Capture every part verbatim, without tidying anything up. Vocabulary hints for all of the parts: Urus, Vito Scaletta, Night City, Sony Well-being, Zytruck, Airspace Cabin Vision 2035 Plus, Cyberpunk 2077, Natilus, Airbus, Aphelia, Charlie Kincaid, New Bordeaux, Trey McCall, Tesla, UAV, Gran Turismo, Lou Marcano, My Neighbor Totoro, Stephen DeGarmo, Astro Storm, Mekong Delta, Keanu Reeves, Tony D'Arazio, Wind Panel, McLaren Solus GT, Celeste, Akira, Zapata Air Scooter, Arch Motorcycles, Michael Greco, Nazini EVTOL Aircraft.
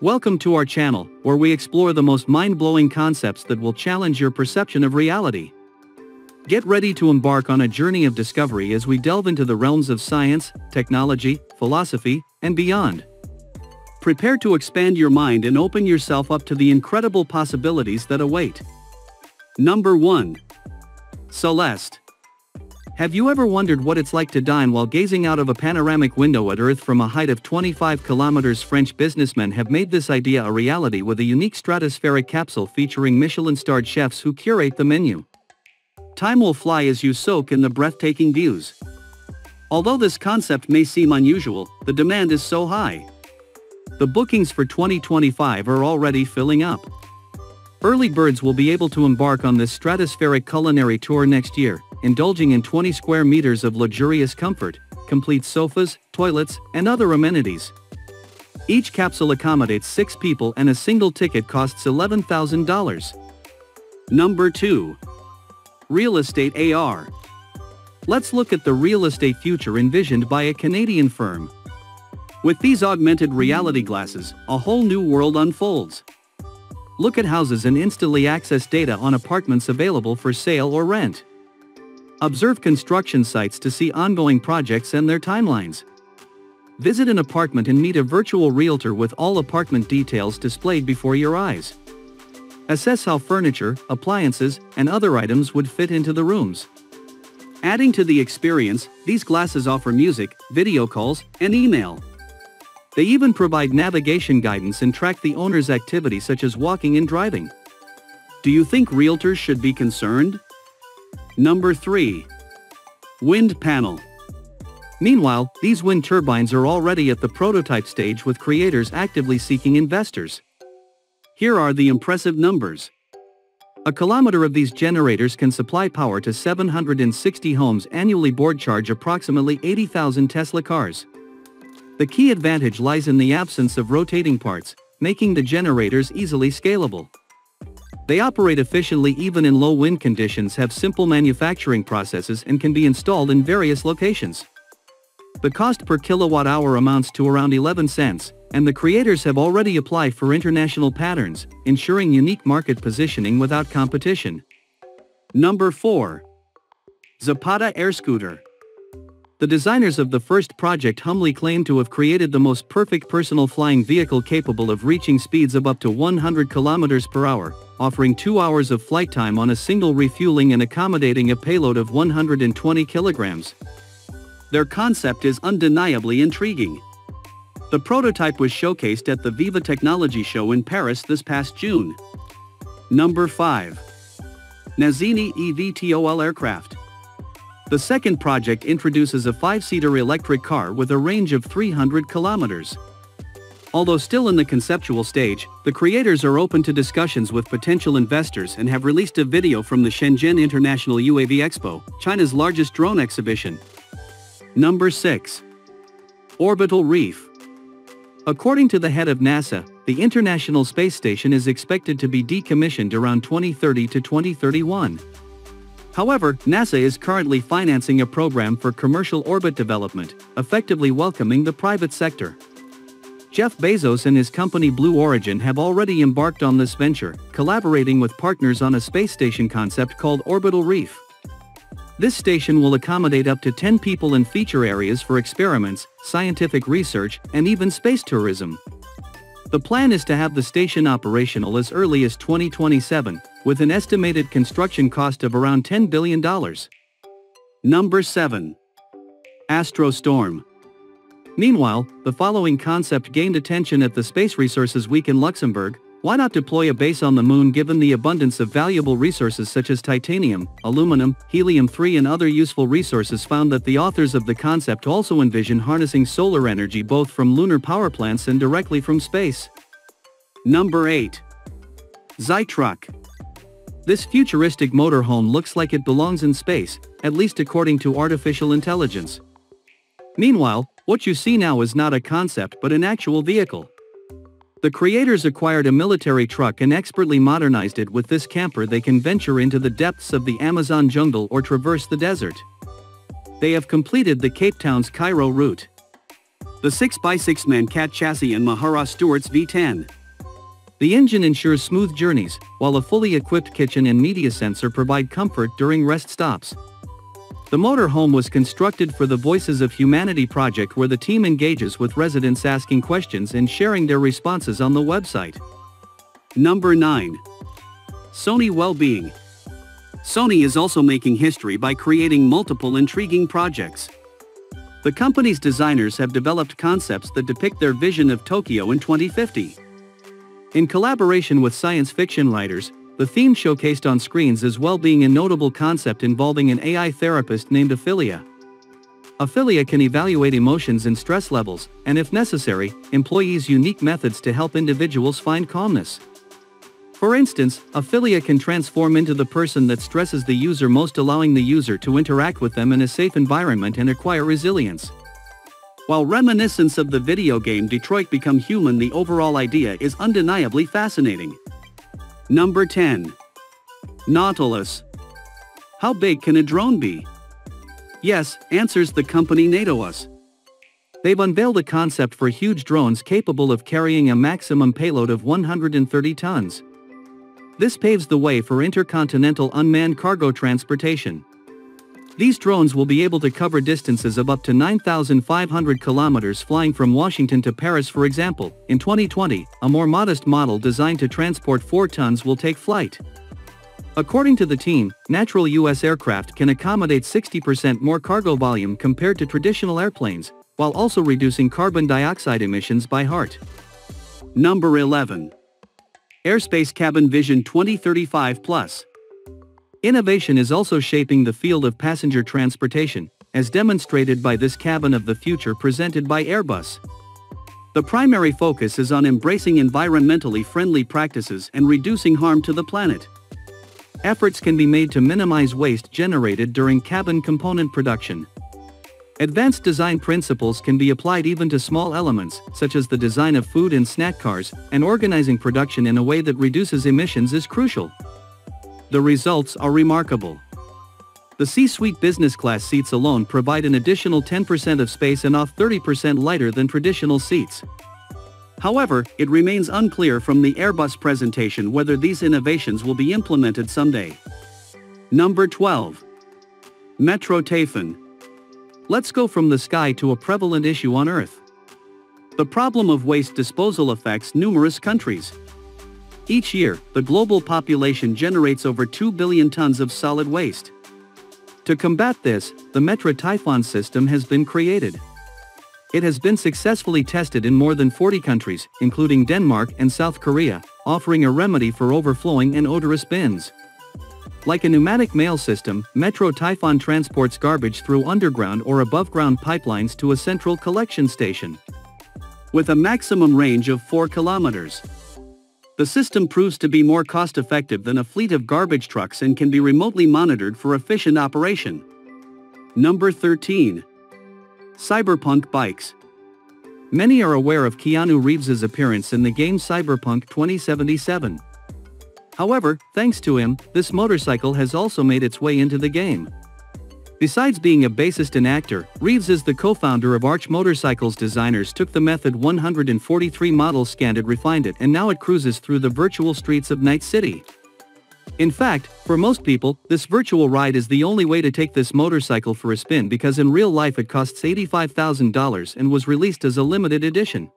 Welcome to our channel, where we explore the most mind-blowing concepts that will challenge your perception of reality. Get ready to embark on a journey of discovery as we delve into the realms of science, technology, philosophy, and beyond. Prepare to expand your mind and open yourself up to the incredible possibilities that await. Number one. Celeste. Have you ever wondered what it's like to dine while gazing out of a panoramic window at Earth from a height of twenty-five kilometers? French businessmen have made this idea a reality with a unique stratospheric capsule featuring Michelin-starred chefs who curate the menu. Time will fly as you soak in the breathtaking views. Although this concept may seem unusual, the demand is so high. The bookings for twenty twenty-five are already filling up. Early birds will be able to embark on this stratospheric culinary tour next year, indulging in twenty square meters of luxurious comfort, complete sofas, toilets, and other amenities. Each capsule accommodates six people and a single ticket costs eleven thousand dollars. Number two. Real Estate A R. Let's look at the real estate future envisioned by a Canadian firm. With these augmented reality glasses, a whole new world unfolds. Look at houses and instantly access data on apartments available for sale or rent. Observe construction sites to see ongoing projects and their timelines. Visit an apartment and meet a virtual realtor with all apartment details displayed before your eyes. Assess how furniture, appliances, and other items would fit into the rooms. Adding to the experience, these glasses offer music, video calls, and email. They even provide navigation guidance and track the owner's activities such as walking and driving. Do you think realtors should be concerned? Number three. Wind Panel. Meanwhile, these wind turbines are already at the prototype stage with creators actively seeking investors. Here are the impressive numbers. A kilometer of these generators can supply power to seven hundred sixty homes annually, board charge approximately eighty thousand Tesla cars. The key advantage lies in the absence of rotating parts, making the generators easily scalable. They operate efficiently even in low wind conditions, have simple manufacturing processes, and can be installed in various locations. The cost per kilowatt hour amounts to around eleven cents, and the creators have already applied for international patterns, ensuring unique market positioning without competition. Number four. Zapata Air Scooter. The designers of the first project humbly claim to have created the most perfect personal flying vehicle capable of reaching speeds of up to one hundred kilometers per hour, offering two hours of flight time on a single refueling and accommodating a payload of one hundred twenty kilograms. Their concept is undeniably intriguing. The prototype was showcased at the Viva Technology Show in Paris this past June. Number five. Nazini E V T O L Aircraft. The second project introduces a five-seater electric car with a range of three hundred kilometers. Although still in the conceptual stage, the creators are open to discussions with potential investors and have released a video from the Shenzhen International U A V Expo, China's largest drone exhibition. Number six. Orbital Reef. According to the head of NASA, the International Space Station is expected to be decommissioned around twenty thirty to twenty thirty-one. However, NASA is currently financing a program for commercial orbit development, effectively welcoming the private sector. Jeff Bezos and his company Blue Origin have already embarked on this venture, collaborating with partners on a space station concept called Orbital Reef. This station will accommodate up to ten people and feature areas for experiments, scientific research, and even space tourism. The plan is to have the station operational as early as twenty twenty-seven, with an estimated construction cost of around ten billion dollars. Number seven. Astro Storm. Meanwhile, the following concept gained attention at the Space Resources Week in Luxembourg. Why not deploy a base on the moon given the abundance of valuable resources such as titanium, aluminum, helium three and other useful resources? Found that the authors of the concept also envision harnessing solar energy both from lunar power plants and directly from space. Number eight. Zytruck. This futuristic motorhome looks like it belongs in space, at least according to artificial intelligence. Meanwhile, what you see now is not a concept but an actual vehicle. The creators acquired a military truck and expertly modernized it. With this camper they can venture into the depths of the Amazon jungle or traverse the desert. They have completed the Cape Town's Cairo route. the six by six man cat chassis and Mahara Stewart's V ten. The engine ensures smooth journeys, while a fully equipped kitchen and media sensor provide comfort during rest stops. The motorhome was constructed for the Voices of Humanity project, where the team engages with residents asking questions and sharing their responses on the website. Number nine. Sony Well-being. Sony is also making history by creating multiple intriguing projects. The company's designers have developed concepts that depict their vision of Tokyo in twenty fifty. In collaboration with science fiction writers, the theme showcased on screens is well-being, a notable concept involving an A I therapist named Aphelia. Aphelia can evaluate emotions and stress levels, and if necessary, employs unique methods to help individuals find calmness. For instance, Aphelia can transform into the person that stresses the user most, allowing the user to interact with them in a safe environment and acquire resilience. While reminiscence of the video game Detroit Become Human, the overall idea is undeniably fascinating. Number ten. Natilus. How big can a drone be? Yes, answers the company Natilus. They've unveiled a concept for huge drones capable of carrying a maximum payload of one hundred thirty tons. This paves the way for intercontinental unmanned cargo transportation. These drones will be able to cover distances of up to nine thousand five hundred kilometers, flying from Washington to Paris, for example. In twenty twenty, a more modest model designed to transport four tons will take flight. According to the team, natural U S aircraft can accommodate sixty percent more cargo volume compared to traditional airplanes, while also reducing carbon dioxide emissions by half. Number eleven. Airspace Cabin Vision twenty thirty-five plus. Innovation is also shaping the field of passenger transportation, as demonstrated by this cabin of the future presented by Airbus. The primary focus is on embracing environmentally friendly practices and reducing harm to the planet. Efforts can be made to minimize waste generated during cabin component production. Advanced design principles can be applied even to small elements, such as the design of food and snack cars, and organizing production in a way that reduces emissions is crucial. The results are remarkable. The C-suite business class seats alone provide an additional ten percent of space and off thirty percent lighter than traditional seats. However, it remains unclear from the Airbus presentation whether these innovations will be implemented someday. Number twelve. MetroTaifun. Let's go from the sky to a prevalent issue on Earth. The problem of waste disposal affects numerous countries. Each year, the global population generates over two billion tons of solid waste. To combat this, the MetroTaifun system has been created. It has been successfully tested in more than forty countries, including Denmark and South Korea, offering a remedy for overflowing and odorous bins. Like a pneumatic mail system, MetroTaifun transports garbage through underground or above-ground pipelines to a central collection station, with a maximum range of four kilometers. The system proves to be more cost-effective than a fleet of garbage trucks and can be remotely monitored for efficient operation. Number thirteen. Cyberpunk bikes. Many are aware of Keanu Reeves's appearance in the game Cyberpunk twenty seventy-seven. However, thanks to him, this motorcycle has also made its way into the game. Besides being a bassist and actor, Reeves is the co-founder of Arch Motorcycles. Designers took the Method one forty-three model, scanned it, refined it, and now it cruises through the virtual streets of Night City. In fact, for most people, this virtual ride is the only way to take this motorcycle for a spin, because in real life it costs eighty-five thousand dollars and was released as a limited edition.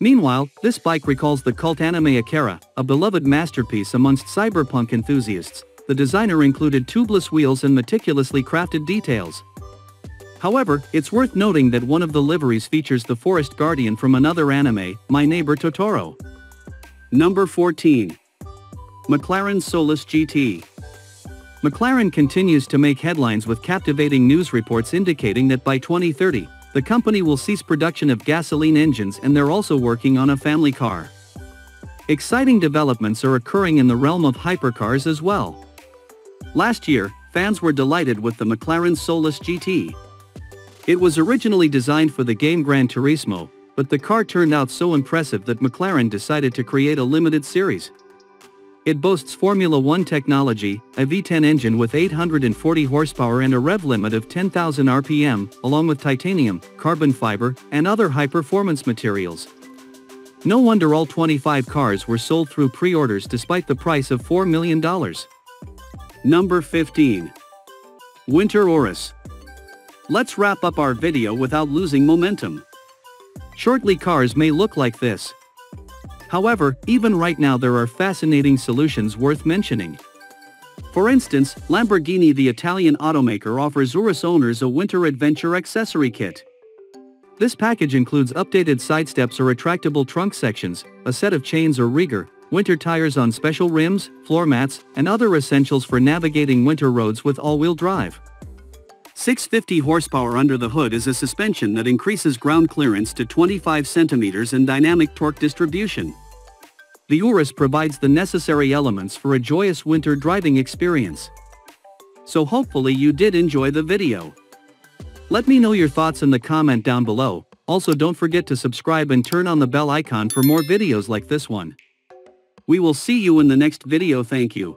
Meanwhile, this bike recalls the cult anime Akira, a beloved masterpiece amongst cyberpunk enthusiasts. The designer included tubeless wheels and meticulously crafted details. However, it's worth noting that one of the liveries features the forest guardian from another anime, My Neighbor Totoro. Number fourteen. McLaren Solus G T. McLaren continues to make headlines with captivating news reports indicating that by twenty thirty, the company will cease production of gasoline engines, and they're also working on a family car. Exciting developments are occurring in the realm of hypercars as well. Last year, fans were delighted with the McLaren Solus G T. It was originally designed for the game Gran Turismo, but the car turned out so impressive that McLaren decided to create a limited series. It boasts Formula One technology, a V ten engine with eight hundred forty horsepower and a rev limit of ten thousand R P M, along with titanium, carbon fiber, and other high-performance materials. No wonder all twenty-five cars were sold through pre-orders despite the price of four million dollars. Number fifteen. Winter Aurus. Let's wrap up our video without losing momentum. Shortly cars may look like this. However, even right now there are fascinating solutions worth mentioning. For instance, Lamborghini, the Italian automaker, offers Urus owners a winter adventure accessory kit. This package includes updated side steps or retractable trunk sections, a set of chains or rigger, winter tires on special rims, floor mats, and other essentials for navigating winter roads with all-wheel drive. six hundred fifty horsepower under the hood is a suspension that increases ground clearance to twenty-five centimeters and dynamic torque distribution. The Urus provides the necessary elements for a joyous winter driving experience. So hopefully you did enjoy the video. Let me know your thoughts in the comment down below. Also, don't forget to subscribe and turn on the bell icon for more videos like this one. We will see you in the next video. Thank you.